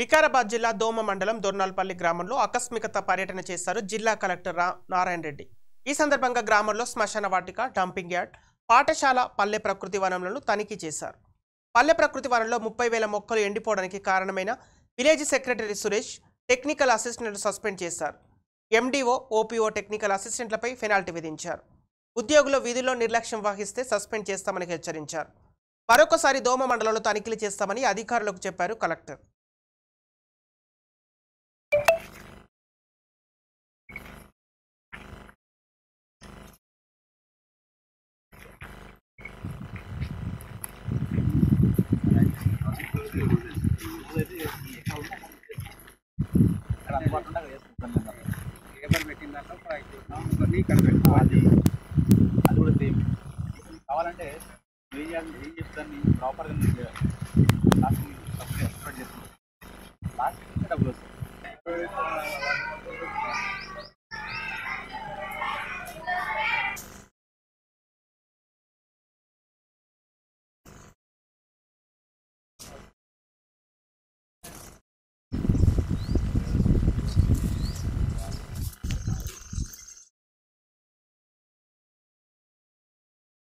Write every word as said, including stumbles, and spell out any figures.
వికారాబాద్ జిల్లా దోమ మండలం దోర్నాలపల్లి గ్రామంలో ఆకస్మికత పర్యటన చేశారు జిల్లా కలెక్టర్ నారాయణ రెడ్డి। ఈ సందర్భంగా గ్రామంలో శ్మశాన వాటిక, డంపింగ్ యార్డ్, పాఠశాల, పల్లె ప్రకృతి వనంలను తనిఖీ చేశారు। పల్లె ప్రకృతి వనంలో ముప్పై వేల మొక్కలు ఎండిపోవడానికి కారణమైన విలేజ్ సెక్రటరీ సురేష్ టెక్నికల్ అసిస్టెంట్లను సస్పెండ్ చేశారు। ఎండిఓ, ఓపీఓ టెక్నికల్ అసిస్టెంట్లపై పెనాల్టీ విధించారు। ఉద్యోగులు వీధిలో నిర్లక్ష్యం వహిస్తే సస్పెండ్ చేస్తామని హెచ్చరించారు। మరోసారి దోమ మండలంలో తనిఖీలు చేస్తామని అధికారులకు చెప్పారు కలెక్టర్। अभी कल अभी कावाले प्रापर